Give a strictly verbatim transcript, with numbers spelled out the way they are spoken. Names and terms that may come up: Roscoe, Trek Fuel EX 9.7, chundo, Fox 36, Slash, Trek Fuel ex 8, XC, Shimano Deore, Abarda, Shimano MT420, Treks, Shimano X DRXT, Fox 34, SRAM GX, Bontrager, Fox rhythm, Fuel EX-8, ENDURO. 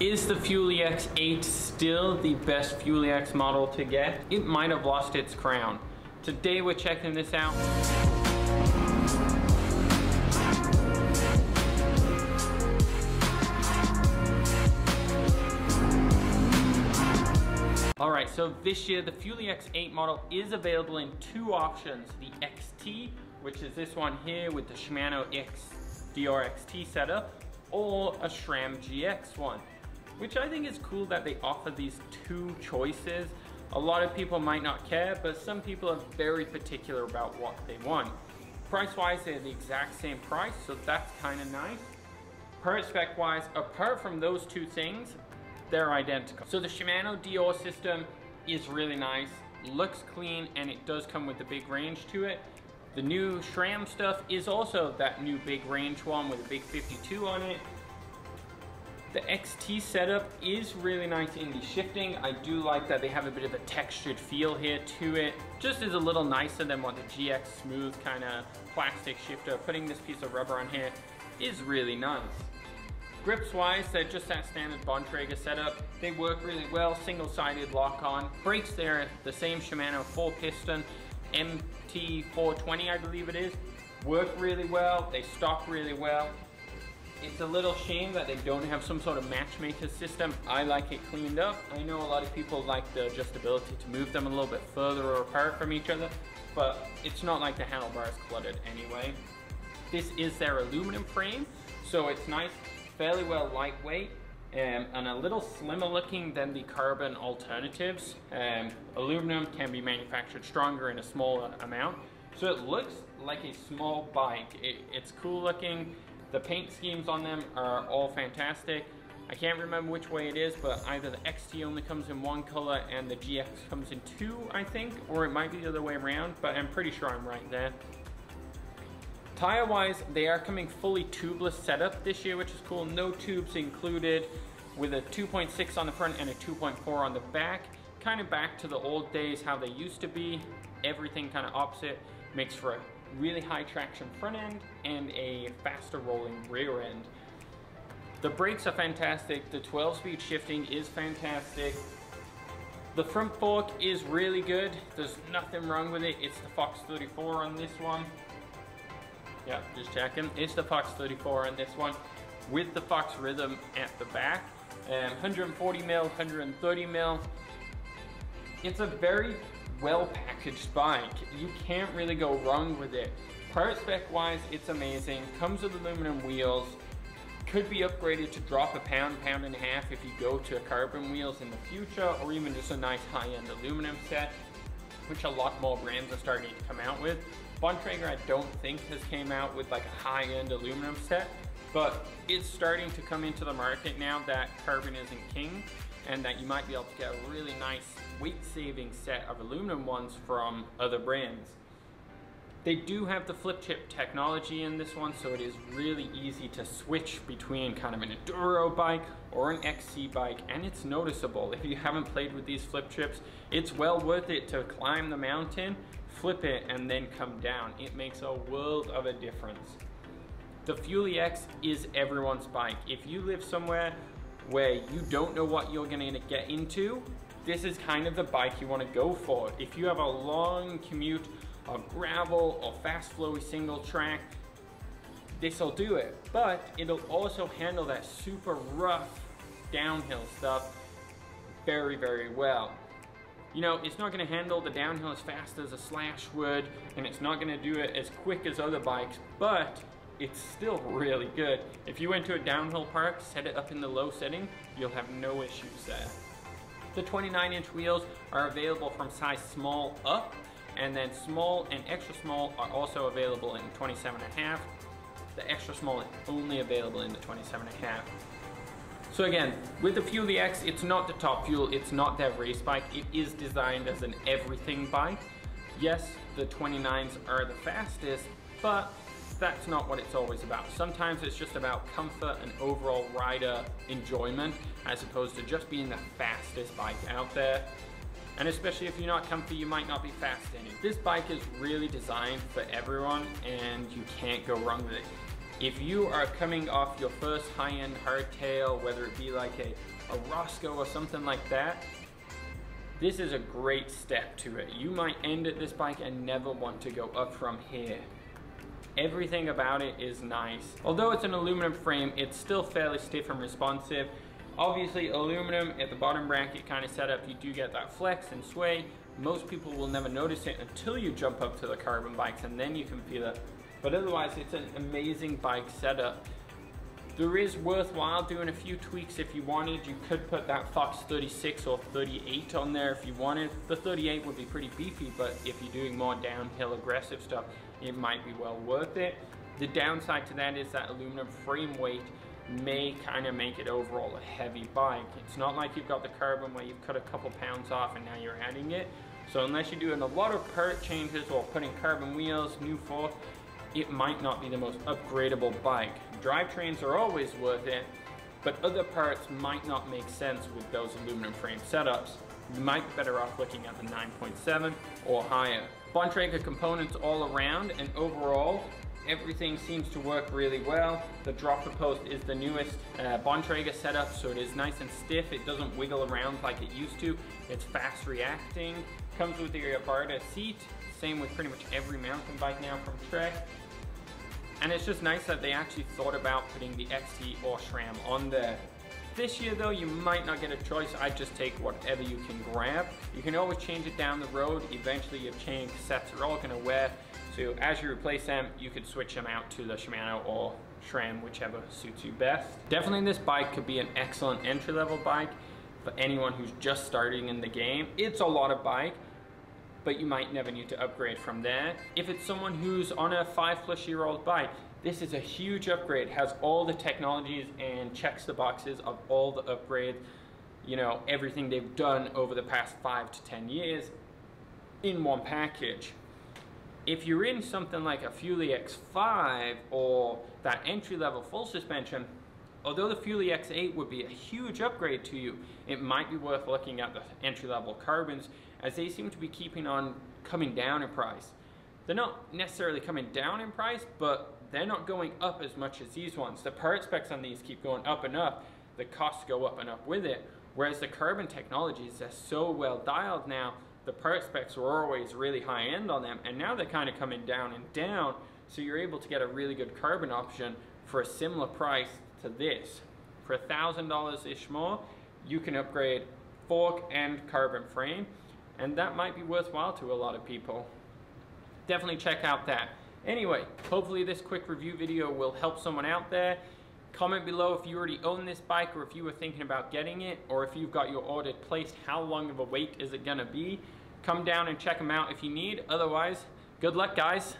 Is the Fuel E X eight still the best Fuel E X model to get? It might have lost its crown. Today we're checking this out. Alright, so this year the Fuel E X eight model is available in two options. The X T, which is this one here with the Shimano X D R X T setup, or a SRAM G X one. Which I think is cool that they offer these two choices. A lot of people might not care, but some people are very particular about what they want. Price-wise, they're the exact same price, so that's kind of nice. Part spec-wise, apart from those two things, they're identical. So the Shimano Deore system is really nice, looks clean, and it does come with a big range to it. The new SRAM stuff is also that new big range one with a big fifty-two on it. The X T setup is really nice in the shifting. I do like that they have a bit of a textured feel here to it. Just is a little nicer than what the G X smooth kind of plastic shifter. Putting this piece of rubber on here is really nice. Grips wise, they're just that standard Bontrager setup. They work really well, single-sided lock-on. Brakes, they're the same Shimano four-piston M T four twenty, I believe it is. Work really well, they stop really well. It's a little shame that they don't have some sort of matchmaker system. I like it cleaned up. I know a lot of people like the adjustability to move them a little bit further apart from each other, but it's not like the handlebar is cluttered anyway. This is their aluminum frame, so it's nice, fairly well lightweight, um, and a little slimmer looking than the carbon alternatives. Um, aluminum can be manufactured stronger in a smaller amount, so it looks like a small bike. It, it's cool looking. The paint schemes on them are all fantastic. I can't remember which way it is, but either the X T only comes in one color and the G X comes in two, I think, or it might be the other way around, but I'm pretty sure I'm right there. Tire-wise, they are coming fully tubeless setup this year, which is cool. No tubes included, with a two point six on the front and a two point four on the back. Kind of back to the old days, how they used to be. Everything kind of opposite, makes for a really high traction front end and a faster rolling rear end. The brakes are fantastic. The twelve speed shifting is fantastic. The front fork is really good. There's nothing wrong with it. It's the Fox thirty-four on this one. Yeah, just checking. It's the Fox thirty-four on this one with the Fox Rhythm at the back. Um, one forty mil, one thirty mil. It's a very well packaged bike. You can't really go wrong with it. Part spec wise, it's amazing. Comes with aluminum wheels. Could be upgraded to drop a pound, pound and a half if you go to carbon wheels in the future, or even just a nice high-end aluminum set, which a lot more brands are starting to come out with. Bontrager, I don't think, has came out with like a high-end aluminum set, but it's starting to come into the market now that carbon isn't king, and that you might be able to get a really nice weight-saving set of aluminum ones from other brands. They do have the flip chip technology in this one, so it is really easy to switch between kind of an enduro bike or an X C bike, and it's noticeable. If you haven't played with these flip chips, it's well worth it to climb the mountain, flip it, and then come down. It makes a world of a difference. The Fuel E X is everyone's bike. If you live somewhere where you don't know what you're gonna get into, this is kind of the bike you wanna go for. If you have a long commute of gravel or fast flowy single track, this'll do it. But it'll also handle that super rough downhill stuff very, very well. You know, it's not gonna handle the downhill as fast as a Slash would, and it's not gonna do it as quick as other bikes, but it's still really good. If you went to a downhill park, set it up in the low setting, you'll have no issues there. The twenty-nine inch wheels are available from size small up, and then small and extra small are also available in twenty-seven and a half. The extra small is only available in the twenty-seven and a half. So again, with the Fuel E X, it's not the top fuel, it's not their race bike, it is designed as an everything bike. Yes, the twenty-nines are the fastest, but that's not what it's always about. Sometimes it's just about comfort and overall rider enjoyment, as opposed to just being the fastest bike out there. And especially if you're not comfy, you might not be fast in it. This bike is really designed for everyone, and you can't go wrong with it. If you are coming off your first high-end hardtail, whether it be like a, a Roscoe or something like that, this is a great step to it. You might end at this bike and never want to go up from here. Everything about it is nice. Although it's an aluminum frame, it's still fairly stiff and responsive. Obviously, aluminum at the bottom bracket kind of setup, you do get that flex and sway. Most people will never notice it until you jump up to the carbon bikes, and then you can feel it. But otherwise, it's an amazing bike setup. There is worthwhile doing a few tweaks if you wanted. You could put that Fox thirty-six or thirty-eight on there if you wanted. The thirty-eight would be pretty beefy, but if you're doing more downhill aggressive stuff, it might be well worth it. The downside to that is that aluminum frame weight may kind of make it overall a heavy bike. It's not like you've got the carbon where you've cut a couple pounds off and now you're adding it. So unless you're doing a lot of part changes or putting carbon wheels, new fork, it might not be the most upgradable bike. Drivetrains are always worth it, but other parts might not make sense with those aluminum frame setups. You might be better off looking at the nine point seven or higher. Bontrager components all around, and overall, everything seems to work really well. The dropper post is the newest uh, Bontrager setup, so it is nice and stiff. It doesn't wiggle around like it used to. It's fast reacting. Comes with the Abarda seat. Same with pretty much every mountain bike now from Trek. And it's just nice that they actually thought about putting the X T or SRAM on there. This year though, you might not get a choice. I just take whatever you can grab. You can always change it down the road. Eventually your chain cassettes are all gonna wear. So as you replace them, you could switch them out to the Shimano or SRAM, whichever suits you best. Definitely this bike could be an excellent entry-level bike for anyone who's just starting in the game. It's a lot of bike, but you might never need to upgrade from there. If it's someone who's on a five plus year old bike, this is a huge upgrade, has all the technologies and checks the boxes of all the upgrades, you know, everything they've done over the past five to ten years in one package. If you're in something like a Fuel E X five or that entry level full suspension, although the Fuel E X eight would be a huge upgrade to you, it might be worth looking at the entry-level carbons, as they seem to be keeping on coming down in price. They're not necessarily coming down in price, but they're not going up as much as these ones. The part specs on these keep going up and up, the costs go up and up with it, whereas the carbon technologies are so well dialed now, the part specs were always really high-end on them, and now they're kind of coming down and down, so you're able to get a really good carbon option for a similar price to this. For a thousand dollars-ish more, you can upgrade fork and carbon frame, and that might be worthwhile to a lot of people. Definitely check out that. Anyway, hopefully this quick review video will help someone out there. Comment below if you already own this bike, or if you were thinking about getting it, or if you've got your order placed, how long of a wait is it gonna be? Come down and check them out if you need. Otherwise, good luck, guys.